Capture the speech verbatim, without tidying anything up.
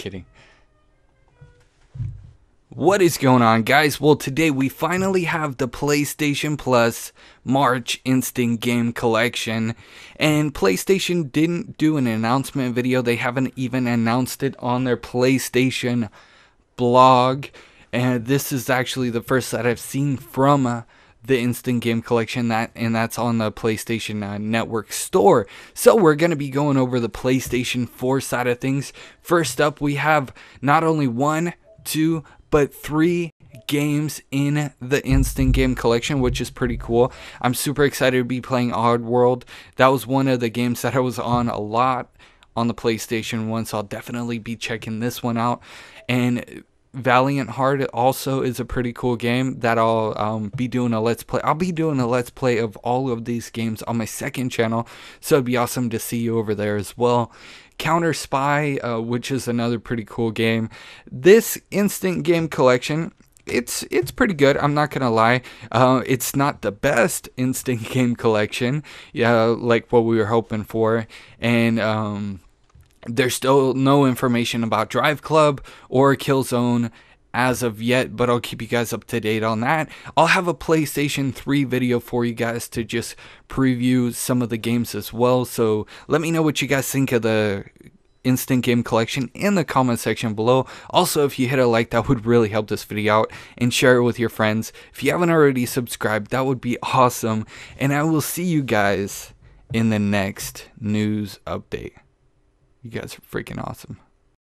kidding. What is going on, guys? Well, today we finally have the PlayStation Plus March Instant Game Collection, and PlayStation didn't do an announcement video. They haven't even announced it on their PlayStation blog, and this is actually the first that I've seen from uh, the Instant Game Collection, that and that's on the PlayStation uh, Network store. So we're going to be going over the PlayStation four side of things. First up, we have not only one, two, but three games in the Instant Game Collection, which is pretty cool. I'm super excited to be playing Oddworld. That was one of the games that I was on a lot on the PlayStation one, so I'll definitely be checking this one out. And Valiant Hearts also is a pretty cool game that I'll um, be doing a let's play. I'll be doing a let's play of all of these games on my second channel, so it'd be awesome to see you over there as well. Counterspy, uh, which is another pretty cool game. This Instant Game Collection, it's it's pretty good. I'm not gonna lie. Uh, it's not the best Instant Game Collection, yeah, like what we were hoping for, and. Um, There's still no information about Drive Club or Killzone as of yet, but I'll keep you guys up to date on that. I'll have a PlayStation three video for you guys to just preview some of the games as well. So let me know what you guys think of the Instant Game Collection in the comment section below. Also, if you hit a like, that would really help this video out, and share it with your friends. If you haven't already subscribed, that would be awesome. And I will see you guys in the next news update. You guys are freaking awesome.